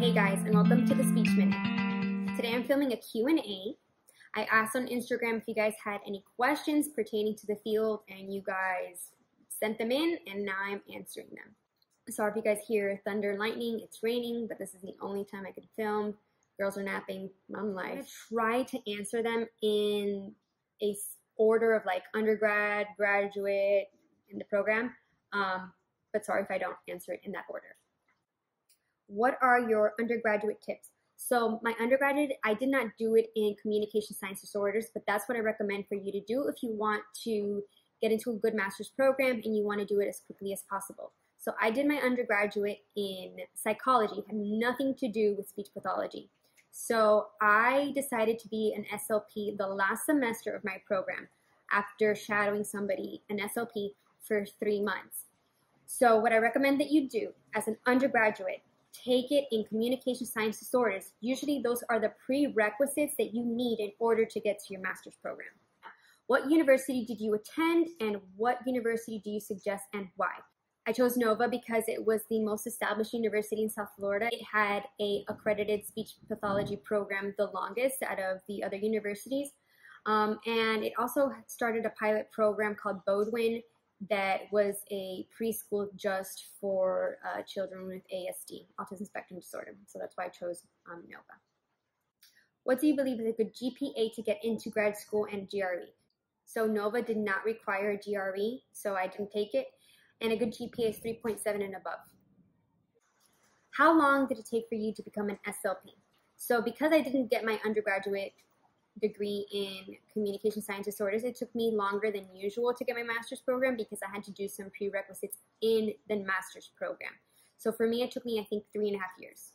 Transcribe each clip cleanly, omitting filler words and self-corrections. Hey guys, and welcome to the Speech Minute. Today I'm filming a Q&A. I asked on Instagram if you guys had any questions pertaining to the field, and you guys sent them in, and now I'm answering them. Sorry if you guys hear thunder and lightning, it's raining, but this is the only time I could film. Girls are napping, mom life. I try to answer them in a order of like undergrad, graduate, in the program, but sorry if I don't answer it in that order. What are your undergraduate tips? So my undergraduate, I did not do it in communication science disorders, but that's what I recommend for you to do if you want to get into a good master's program and you want to do it as quickly as possible. So I did my undergraduate in psychology. It had nothing to do with speech pathology. So I decided to be an SLP the last semester of my program after shadowing somebody, an SLP, for 3 months. So what I recommend that you do as an undergraduate, take it in communication science disorders. Usually those are the prerequisites that you need in order to get to your master's program. What university did you attend, and what university do you suggest and why? I chose NOVA because it was the most established university in South Florida. It had an accredited speech pathology program the longest out of the other universities. And it also started a pilot program called Bowdoin that was a preschool just for children with ASD, autism spectrum disorder. So that's why I chose NOVA. What do you believe is a good GPA to get into grad school and GRE? So NOVA did not require a GRE, so I didn't take it. And a good GPA is 3.7 and above. How long did it take for you to become an SLP? So because I didn't get my undergraduate degree in communication science disorders, it took me longer than usual to get my master's program because I had to do some prerequisites in the master's program. So for me, it took me, I think, 3.5 years.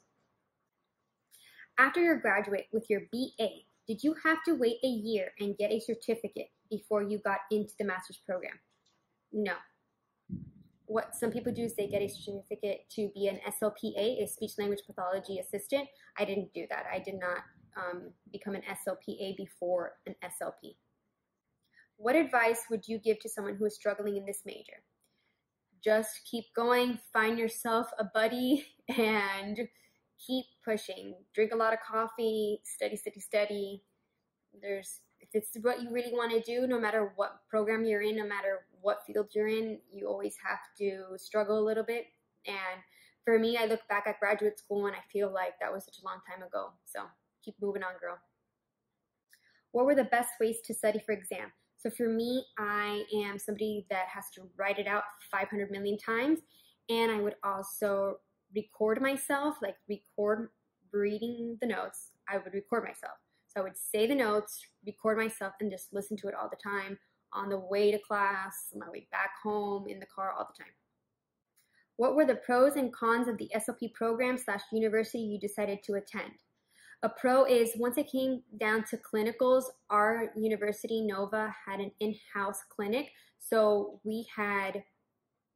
After your graduate with your BA, did you have to wait a year and get a certificate before you got into the master's program? No. What some people do is they get a certificate to be an SLPA, a speech language pathology assistant. I didn't do that. I did not become an SLPA before an SLP. What advice would you give to someone who is struggling in this major? Just keep going, find yourself a buddy, and keep pushing. Drink a lot of coffee, study, study, study. If it's what you really want to do, no matter what program you're in, no matter what field you're in, you always have to struggle a little bit. And for me, I look back at graduate school and I feel like that was such a long time ago. So keep moving on, girl. What were the best ways to study for exam? So for me, I am somebody that has to write it out 500 million times. And I would also record myself, like record reading the notes. I would record myself. So I would say the notes, record myself, and just listen to it all the time on the way to class, on my way back home, in the car, all the time. What were the pros and cons of the SLP program / university you decided to attend? A pro is, once it came down to clinicals, our university, NOVA, had an in-house clinic. So we had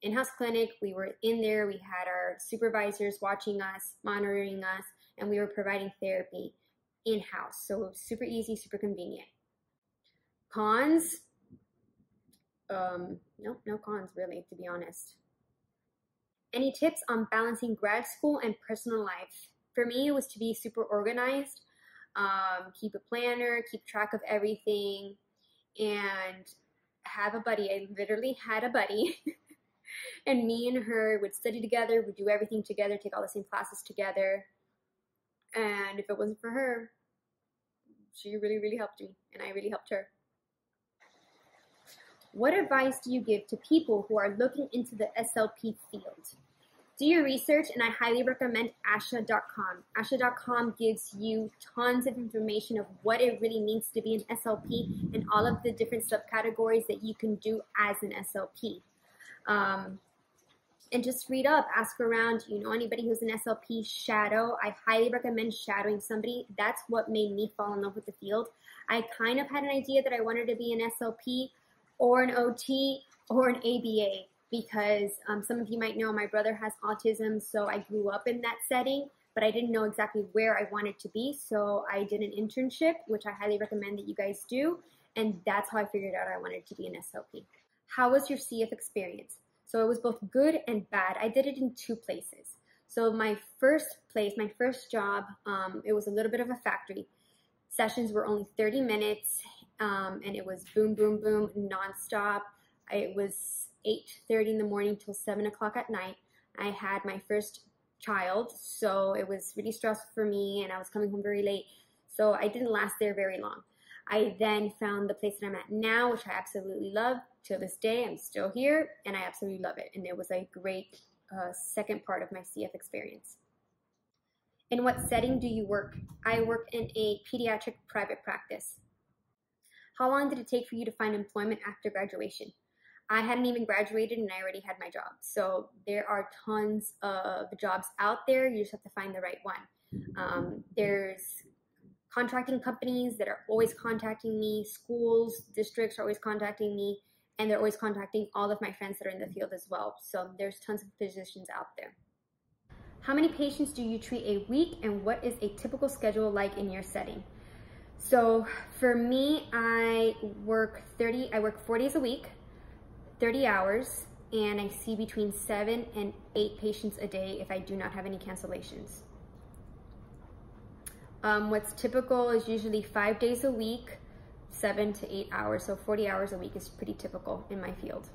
in-house clinic, we were in there, we had our supervisors watching us, monitoring us, and we were providing therapy in-house. So it was super easy, super convenient. Cons? No cons really, to be honest. Any tips on balancing grad school and personal life? For me, it was to be super organized, keep a planner, keep track of everything, and have a buddy. I literally had a buddy, and me and her would study together, would do everything together, take all the same classes together, and if it wasn't for her, she really, really helped me, and I really helped her. What advice do you give to people who are looking into the SLP field? Do your research, and I highly recommend Asha.com. Asha.com gives you tons of information of what it really means to be an SLP and all of the different subcategories that you can do as an SLP. And just read up, ask around, you know, anybody who's an SLP, shadow. I highly recommend shadowing somebody. That's what made me fall in love with the field. I kind of had an idea that I wanted to be an SLP or an OT or an ABA. Because some of you might know my brother has autism, so I grew up in that setting, but I didn't know exactly where I wanted to be, so I did an internship, which I highly recommend that you guys do, and that's how I figured out I wanted to be an SLP. How was your CF experience? So it was both good and bad. I did it in 2 places. So my first place, my first job, it was a little bit of a factory. Sessions were only 30 minutes, and it was boom, boom, boom, nonstop. It was 8:30 in the morning till 7 o'clock at night. I had my first child, so it was really stressful for me, and I was coming home very late. So I didn't last there very long. I then found the place that I'm at now, which I absolutely love. To this day, I'm still here, and I absolutely love it. And it was a great second part of my CF experience. In what setting do you work? I work in a pediatric private practice. How long did it take for you to find employment after graduation? I hadn't even graduated, and I already had my job. So there are tons of jobs out there. You just have to find the right one. There's contracting companies that are always contacting me. Schools, districts are always contacting me. And they're always contacting all of my friends that are in the field as well. So there's tons of physicians out there. How many patients do you treat a week, and what is a typical schedule like in your setting? So for me, I work 4 days a week, 30 hours, and I see between 7 and 8 patients a day if I do not have any cancellations. What's typical is usually 5 days a week, 7 to 8 hours, so 40 hours a week is pretty typical in my field.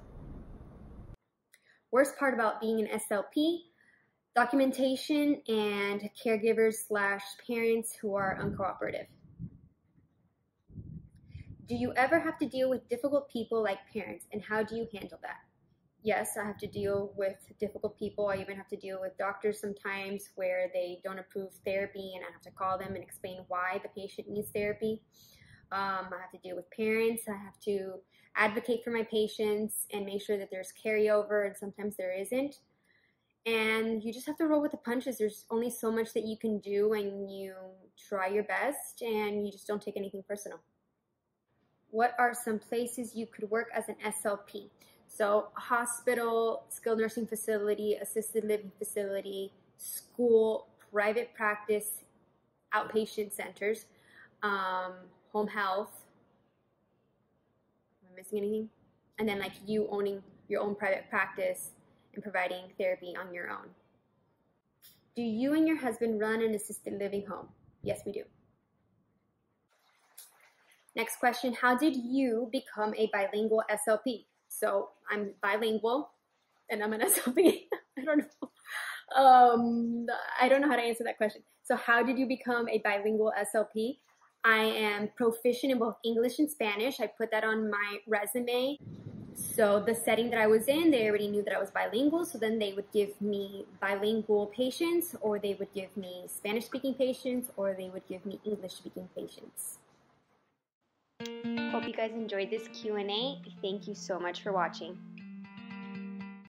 Worst part about being an SLP, documentation and caregivers / parents who are uncooperative. Do you ever have to deal with difficult people like parents, and how do you handle that? Yes, I have to deal with difficult people. I even have to deal with doctors sometimes where they don't approve therapy, and I have to call them and explain why the patient needs therapy. I have to deal with parents. I have to advocate for my patients and make sure that there's carryover, and sometimes there isn't. And you just have to roll with the punches. There's only so much that you can do, and you try your best, and you just don't take anything personal. What are some places you could work as an SLP? So a hospital, skilled nursing facility, assisted living facility, school, private practice, outpatient centers, home health. Am I missing anything? And then like you owning your own private practice and providing therapy on your own. Do you and your husband run an assisted living home? Yes, we do. Next question, how did you become a bilingual SLP? So I'm bilingual and I'm an SLP. I don't know. I don't know how to answer that question. So how did you become a bilingual SLP? I am proficient in both English and Spanish. I put that on my resume. So the setting that I was in, they already knew that I was bilingual. So then they would give me bilingual patients, or they would give me Spanish-speaking patients, or they would give me English-speaking patients. Hope you guys enjoyed this Q&A. Thank you so much for watching.